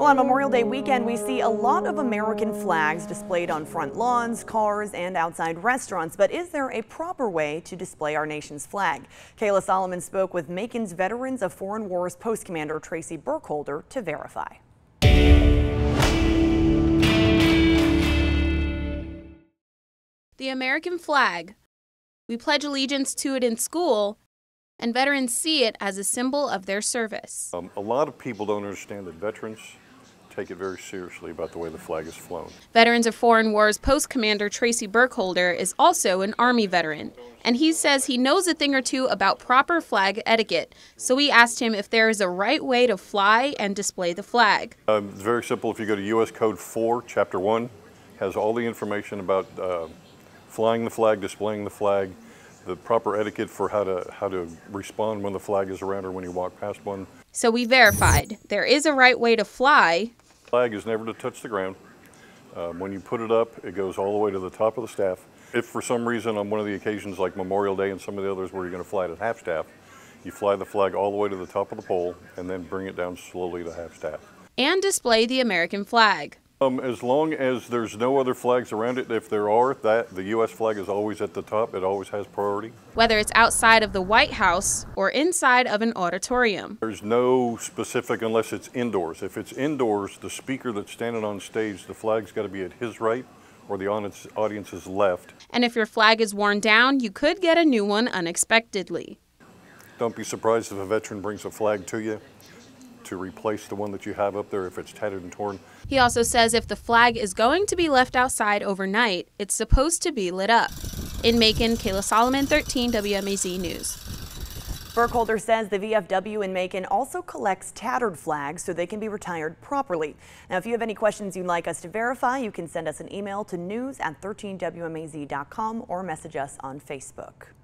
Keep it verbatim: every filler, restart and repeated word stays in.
Well, on Memorial Day weekend, we see a lot of American flags displayed on front lawns, cars, and outside restaurants. But is there a proper way to display our nation's flag? Kayla Solomon spoke with Macon's Veterans of Foreign Wars Post Commander Tracy Burkholder to verify. The American flag. We pledge allegiance to it in school, and veterans see it as a symbol of their service. Um, a lot of people don't understand that veterans take it very seriously about the way the flag is flown. Veterans of Foreign Wars Post Commander Tracy Burkholder is also an Army veteran, and he says he knows a thing or two about proper flag etiquette, so we asked him if there is a right way to fly and display the flag. Um, it's very simple. If you go to U S Code four, Chapter one, has all the information about uh, flying the flag, displaying the flag, the proper etiquette for how to, how to respond when the flag is around or when you walk past one. So we verified there is a right way to fly. Flag is never to touch the ground. Um, when you put it up, it goes all the way to the top of the staff. If for some reason on one of the occasions like Memorial Day and some of the others where you're going to fly it at half staff, you fly the flag all the way to the top of the pole and then bring it down slowly to half staff. And display the American flag. Um, as long as there's no other flags around it, if there are, that the U S flag is always at the top. It always has priority. Whether it's outside of the White House or inside of an auditorium. There's no specific unless it's indoors. If it's indoors, the speaker that's standing on stage, the flag's got to be at his right or the audience's left. And if your flag is worn down, you could get a new one unexpectedly. Don't be surprised if a veteran brings a flag to you to replace the one that you have up there if it's tattered and torn. He also says if the flag is going to be left outside overnight, it's supposed to be lit up. In Macon, Kayla Solomon, thirteen W M A Z News. Burkholder says the V F W in Macon also collects tattered flags so they can be retired properly. Now, if you have any questions you'd like us to verify, you can send us an email to news at thirteen W M A Z dot com or message us on Facebook.